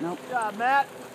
Nope. Good job, Matt.